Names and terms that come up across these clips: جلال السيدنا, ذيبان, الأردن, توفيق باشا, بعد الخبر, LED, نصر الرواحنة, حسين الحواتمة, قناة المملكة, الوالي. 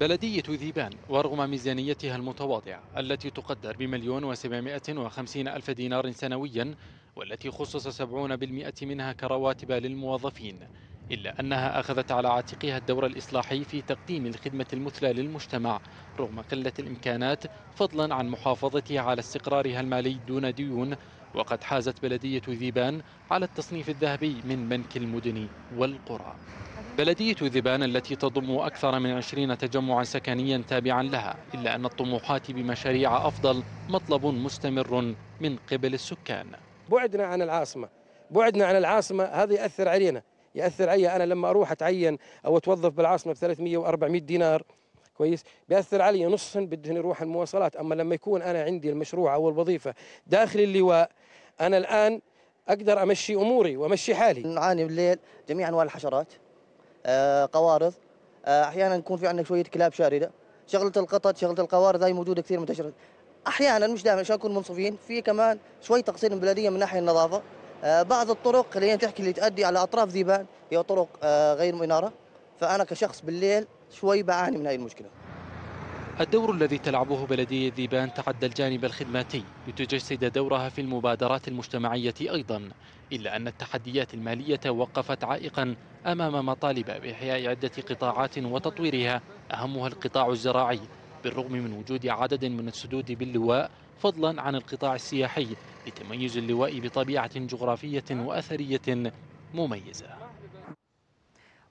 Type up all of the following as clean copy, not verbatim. بلدية ذيبان ورغم ميزانيتها المتواضعة التي تقدر ب1,750,000 دينار سنويا والتي خصص 70% منها كرواتب للموظفين، إلا أنها أخذت على عاتقها الدور الإصلاحي في تقديم الخدمة المثلى للمجتمع رغم قلة الإمكانات، فضلا عن محافظتها على استقرارها المالي دون ديون. وقد حازت بلدية ذيبان على التصنيف الذهبي من بنك المدن والقرى. بلدية ذيبان التي تضم أكثر من 20 تجمعا سكنيا تابعا لها، إلا أن الطموحات بمشاريع أفضل مطلب مستمر من قبل السكان. بعدنا عن العاصمة هذا يأثر علينا، يأثر علي أنا لما أروح أتعين أو أتوظف بالعاصمة ب 300 و400 دينار، كويس، بيأثر علي نصهن بدهن يروح المواصلات. أما لما يكون أنا عندي المشروع أو الوظيفة داخل اللواء، أنا الآن أقدر أمشي أموري وأمشي حالي. نعاني بالليل جميع أنواع الحشرات، قوارض، أحيانا يكون في عندك شوية كلاب شاردة، شغلة القطط، شغلة القوارض هاي موجودة كثير منتشرة أحيانا، مش دائما عشان نكون منصفين. في كمان شوي تقصير من البلدية من ناحية النظافة، بعض الطرق اللي تحكي اللي تؤدي على أطراف ذيبان هي طرق غير منارة، فأنا كشخص بالليل شوي بعاني من هذه المشكلة. الدور الذي تلعبه بلدية ذيبان تعدى الجانب الخدماتي لتجسد دورها في المبادرات المجتمعية أيضا، إلا أن التحديات المالية وقفت عائقا أمام مطالب بإحياء عدة قطاعات وتطويرها، أهمها القطاع الزراعي، بالرغم من وجود عدد من السدود باللواء، فضلا عن القطاع السياحي لتميز اللواء بطبيعة جغرافية وأثرية مميزة.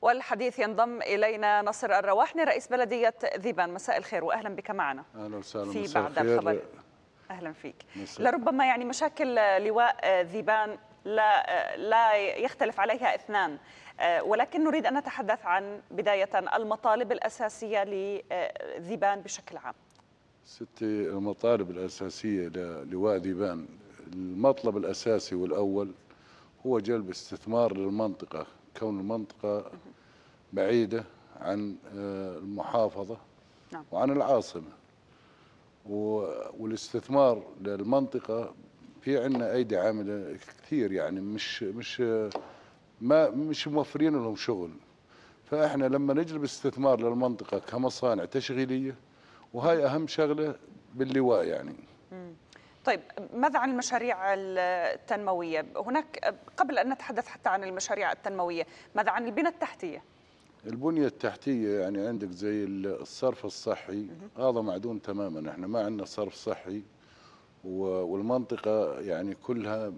والحديث ينضم إلينا نصر الرواحنة رئيس بلدية ذيبان. مساء الخير وأهلا بك معنا. أهلا وسهلا، في بعد الخبر. أهلا فيك. لربما يعني مشاكل لواء ذيبان لا يختلف عليها اثنان، ولكن نريد أن نتحدث عن بداية المطالب الأساسية لذيبان بشكل عام. ستي، المطالب الأساسية للواء ذيبان، المطلب الأساسي والأول هو جلب استثمار للمنطقة، كون المنطقة بعيدة عن المحافظة وعن العاصمة، والاستثمار للمنطقة في عندنا أيدي عاملة كثير، يعني مش موفرين لهم شغل، فإحنا لما نجلب استثمار للمنطقة كمصانع تشغيلية، وهي أهم شغلة باللواء يعني. طيب، ماذا عن المشاريع التنموية هناك؟ قبل أن نتحدث حتى عن المشاريع التنموية، ماذا عن البنية التحتية؟ البنية التحتية يعني عندك زي الصرف الصحي، هذا معدوم تماما، احنا ما عندنا صرف صحي، والمنطقة يعني كلها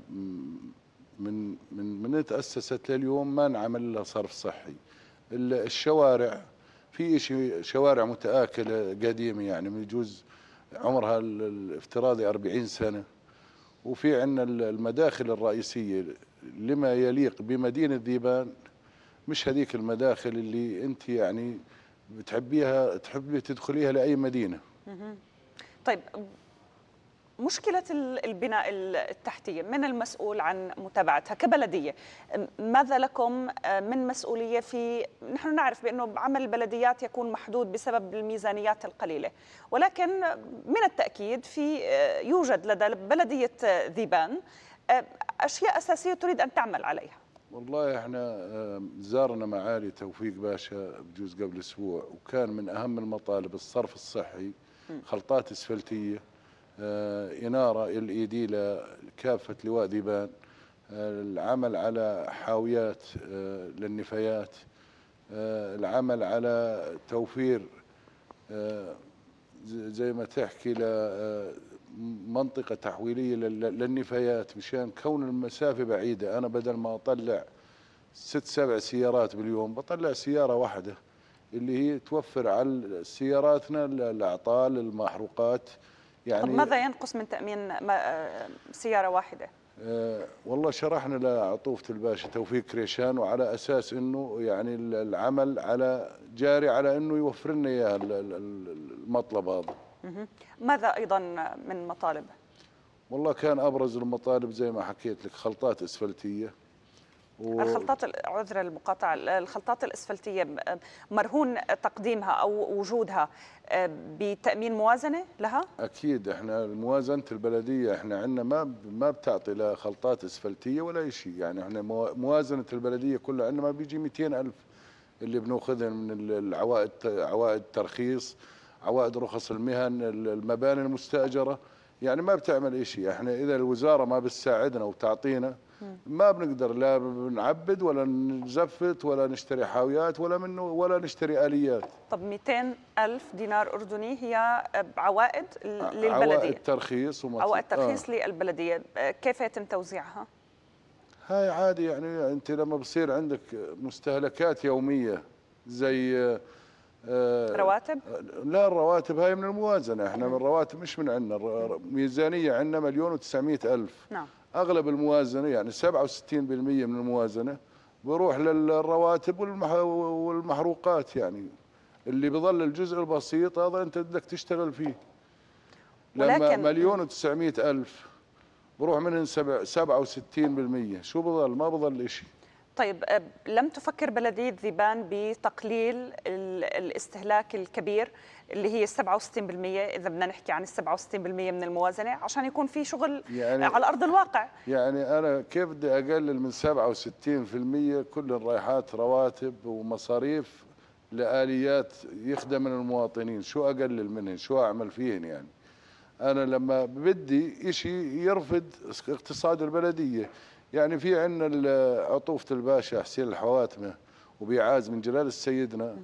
من تأسست لليوم ما انعمل لها صرف صحي. الشوارع، في شوارع متآكلة قديمة يعني يجوز عمرها الافتراضي 40 سنة، وفي عندنا المداخل الرئيسية لما يليق بمدينة ذيبان، مش هذيك المداخل اللي أنت يعني بتحبيها، تحبي تدخليها لأي مدينة. طيب، مشكلة البناء التحتية، من المسؤول عن متابعتها كبلدية؟ ماذا لكم من مسؤولية في، نحن نعرف بأنه عمل البلديات يكون محدود بسبب الميزانيات القليلة، ولكن من التأكيد في يوجد لدى بلدية ذيبان أشياء أساسية تريد أن تعمل عليها. والله احنا زارنا معالي توفيق باشا بجوز قبل أسبوع، وكان من أهم المطالب الصرف الصحي، خلطات أسفلتية، إنارة LED لكافة لواء ذيبان، العمل على حاويات للنفايات، العمل على توفير زي ما تحكي لمنطقة تحويلية للنفايات، مشان كون المسافة بعيدة، أنا بدل ما أطلع 6-7 سيارات باليوم بطلع سيارة واحدة، اللي هي توفر على سياراتنا الأعطال، المحروقات يعني. طب ماذا ينقص من تأمين سيارة واحدة؟ والله شرحنا لعطوفة الباشا توفيق كريشان، وعلى أساس أنه يعني العمل على جاري على أنه يوفر لنا إياه المطلب هذا. ماذا أيضا من مطالب؟ والله كان أبرز المطالب زي ما حكيت لك خلطات أسفلتية. الخلطات، عذر المقاطعة، الخلطات الأسفلتية مرهون تقديمها أو وجودها بتأمين موازنة لها؟ أكيد، إحنا موازنة البلدية إحنا عندنا ما بتعطي لا خلطات أسفلتية ولا شيء، يعني إحنا موازنة البلدية كلها عندنا ما بيجي 200,000 اللي بناخذها من العوائد، عوائد ترخيص، عوائد رخص المهن، المباني المستأجرة، يعني ما بتعمل شيء. احنا اذا الوزارة ما بتساعدنا وبتعطينا ما بنقدر لا بنعبد ولا نزفت ولا نشتري حاويات ولا منه ولا نشتري آليات. طب 200,000 دينار أردني هي عوائد للبلدية، عوائد ترخيص عوائد ترخيص للبلدية، كيف يتم توزيعها؟ هاي عادي، يعني أنت لما بصير عندك مستهلكات يومية زي رواتب؟ لا، الرواتب هاي من الموازنة، احنا من الرواتب مش من عندنا، ميزانية عندنا 1,900,000. نعم. أغلب الموازنة يعني 67% من الموازنة بروح للرواتب والمحروقات، يعني اللي بظل الجزء البسيط هذا أنت بدك تشتغل فيه. لما 1,900,000 بروح منهم 67%، شو بظل؟ ما بظل شيء. طيب لم تفكر بلدية ذيبان بتقليل الاستهلاك الكبير اللي هي 67%، إذا بدنا نحكي عن 67% من الموازنة، عشان يكون في شغل يعني على أرض الواقع؟ يعني أنا كيف بدي أقلل من 67% كل الرايحات رواتب ومصاريف لآليات يخدم من المواطنين، شو أقلل منهن؟ شو أعمل فيهن؟ يعني أنا لما بدي شيء يرفض اقتصاد البلدية، يعني في عندنا عطوفة الباشا حسين الحواتمة وبيعاز من جلال السيدنا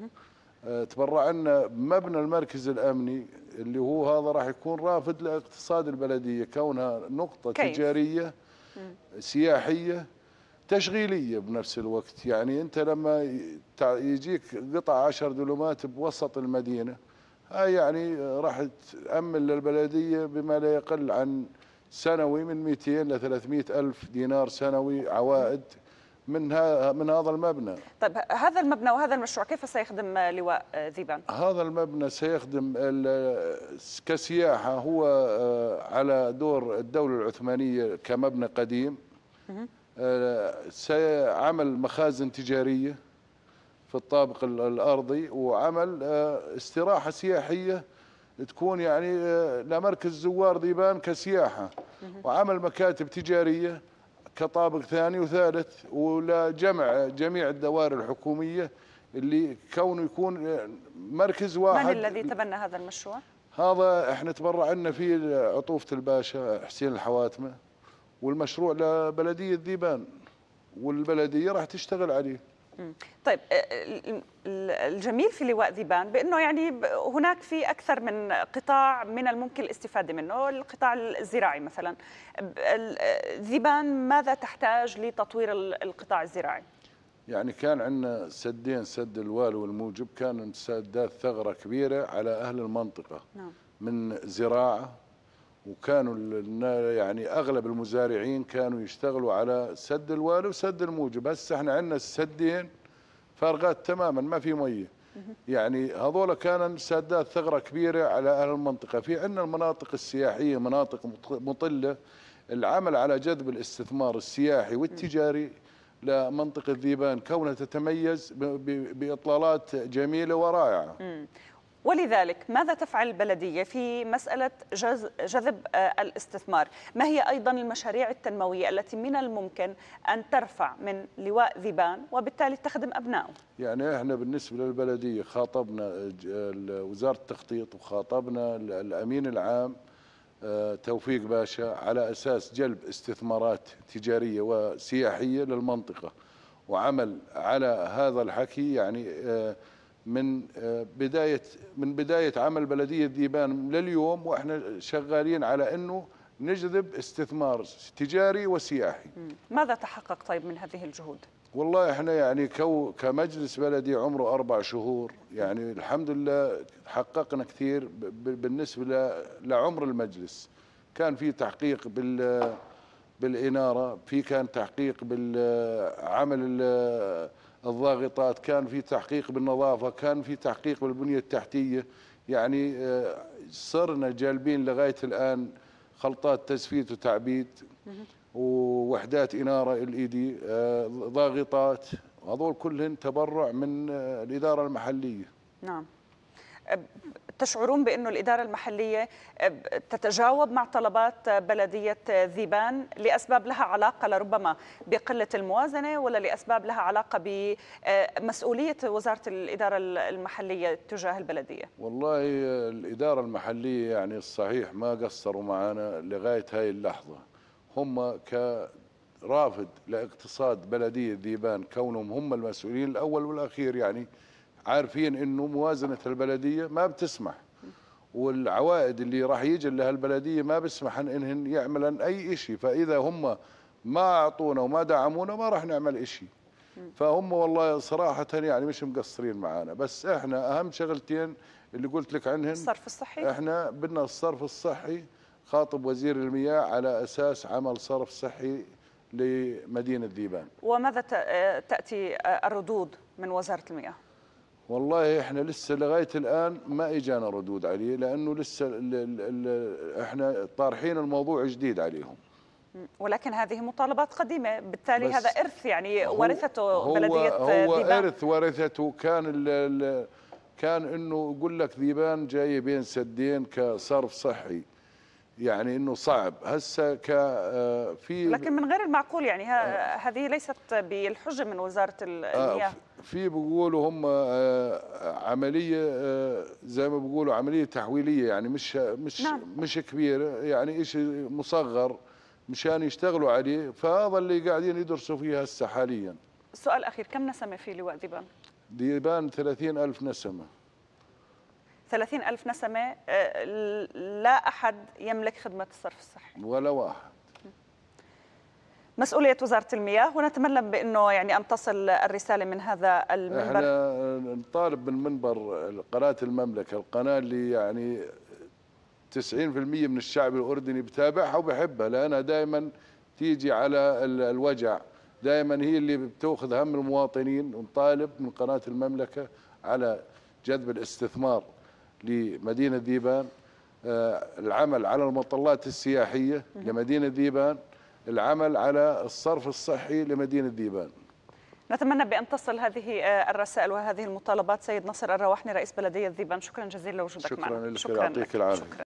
تبرع لنا بمبنى المركز الأمني، اللي هو هذا راح يكون رافض لاقتصاد البلدية، كونها نقطة تجارية سياحية تشغيلية بنفس الوقت. يعني أنت لما يجيك قطع 10 دلومات بوسط المدينة، هاي يعني راح تأمن للبلدية بما لا يقل عن سنوي من 200 ل 300,000 دينار سنوي عوائد من هذا المبنى. طيب هذا المبنى وهذا المشروع كيف سيخدم لواء ذيبان؟ هذا المبنى سيخدم كسياحة، هو على دور الدولة العثمانية كمبنى قديم، سيعمل مخازن تجارية في الطابق الأرضي، وعمل استراحة سياحية تكون يعني لمركز زوار ذيبان كسياحة، وعمل مكاتب تجارية كطابق ثاني وثالث، ولجمع جميع الدوائر الحكومية اللي كونه يكون مركز واحد. من الذي تبنى هذا المشروع؟ هذا احنا تبرعنا فيه عطوفة الباشا حسين الحواتمة، والمشروع لبلدية ذيبان، والبلدية راح تشتغل عليه. طيب الجميل في لواء ذيبان بأنه يعني هناك في أكثر من قطاع من الممكن الاستفادة منه، القطاع الزراعي مثلا، ذيبان ماذا تحتاج لتطوير القطاع الزراعي؟ يعني كان عندنا سدين، سد الوالي والموجب، كان سدات ثغرة كبيرة على أهل المنطقة. نعم. من زراعة، وكانوا يعني اغلب المزارعين كانوا يشتغلوا على سد الوالي وسد الموجب، هسه احنا عندنا السدين فارغات تماما، ما في ميه. يعني هذول كانوا سدات ثغره كبيره على اهل المنطقه. في عندنا المناطق السياحيه، مناطق مطله، العمل على جذب الاستثمار السياحي والتجاري لمنطقه ذيبان، كونها تتميز باطلالات جميله ورائعه. ولذلك ماذا تفعل البلدية في مسألة جذب الاستثمار؟ ما هي أيضا المشاريع التنموية التي من الممكن أن ترفع من لواء ذيبان وبالتالي تخدم أبنائه؟ يعني احنا بالنسبة للبلدية خاطبنا وزارة التخطيط، وخاطبنا الأمين العام توفيق باشا على أساس جلب استثمارات تجارية وسياحية للمنطقة، وعمل على هذا الحكي يعني من بداية عمل بلدية ذيبان لليوم، واحنا شغالين على انه نجذب استثمار تجاري وسياحي. ماذا تحقق طيب من هذه الجهود؟ والله احنا يعني كمجلس بلدي عمره 4 شهور، يعني الحمد لله حققنا كثير بالنسبة لعمر المجلس. كان في تحقيق بالإنارة، في كان تحقيق بالعمل الضاغطات، كان في تحقيق بالنظافة، كان في تحقيق بالبنية التحتية. يعني صرنا جالبين لغاية الآن خلطات تزفيت وتعبيد ووحدات إنارة LED، ضاغطات، هذول كلهن تبرع من الإدارة المحلية. نعم. تشعرون بأنه الإدارة المحلية تتجاوب مع طلبات بلدية ذيبان لأسباب لها علاقة لربما بقلة الموازنة ولا لأسباب لها علاقة بمسؤولية وزارة الإدارة المحلية تجاه البلدية؟ والله الإدارة المحلية يعني الصحيح ما قصروا معنا لغاية هاي اللحظة. هم كرافد لاقتصاد بلدية ذيبان كونهم هم المسؤولين الأول والأخير، يعني عارفين انه موازنه البلديه ما بتسمح، والعوائد اللي راح يجي لها البلديه ما بتسمح انهم يعملن اي شيء، فاذا هم ما اعطونا وما دعمونا ما راح نعمل شيء. فهم والله صراحه يعني مش مقصرين معانا، بس احنا اهم شغلتين اللي قلت لك عنهن الصرف الصحي. احنا بدنا الصرف الصحي، خاطب وزير المياه على اساس عمل صرف صحي لمدينه ذيبان. وماذا تاتي الردود من وزاره المياه؟ والله احنا لسه لغايه الان ما اجانا ردود عليه، لانه لسه احنا طارحين الموضوع جديد عليهم. ولكن هذه مطالبات قديمه، بالتالي هذا ارث يعني ورثته بلديه ذيبان. هو ارث ورثته، كان انه يقول لك ذيبان جايه بين سدين كصرف صحي، يعني انه صعب هسه في، لكن من غير المعقول يعني هذه ليست بالحجه من وزاره المياه. في بيقولوا هم عمليه زي ما بيقولوا عمليه تحويليه، يعني مش نعم. مش كبيره، يعني شيء مصغر مشان يشتغلوا عليه، فهذا اللي قاعدين يدرسوا فيه هسه حاليا. سؤال اخير، كم نسمه في لواء ذيبان؟ ذيبان 30,000 نسمه. 30,000 نسمة، لا أحد يملك خدمة الصرف الصحي ولا واحد. مسؤولية وزارة المياه، ونتمنى بأنه يعني أن تصل الرسالة من هذا المنبر. احنا نطالب من منبر قناة المملكة، القناة اللي يعني 90% من الشعب الأردني بتابعها وبحبها، لأنها دائما تيجي على الوجع، دائما هي اللي بتأخذ هم المواطنين. ونطالب من قناة المملكة على جذب الاستثمار لمدينة ذيبان، العمل على المطلات السياحية لمدينة ذيبان، العمل على الصرف الصحي لمدينة ذيبان. نتمنى بأن تصل هذه الرسائل وهذه المطالبات. سيد نصر الرواحنة رئيس بلدية ذيبان، شكرا جزيلا لوجودك معنا. شكرا لك، يعطيك العافية.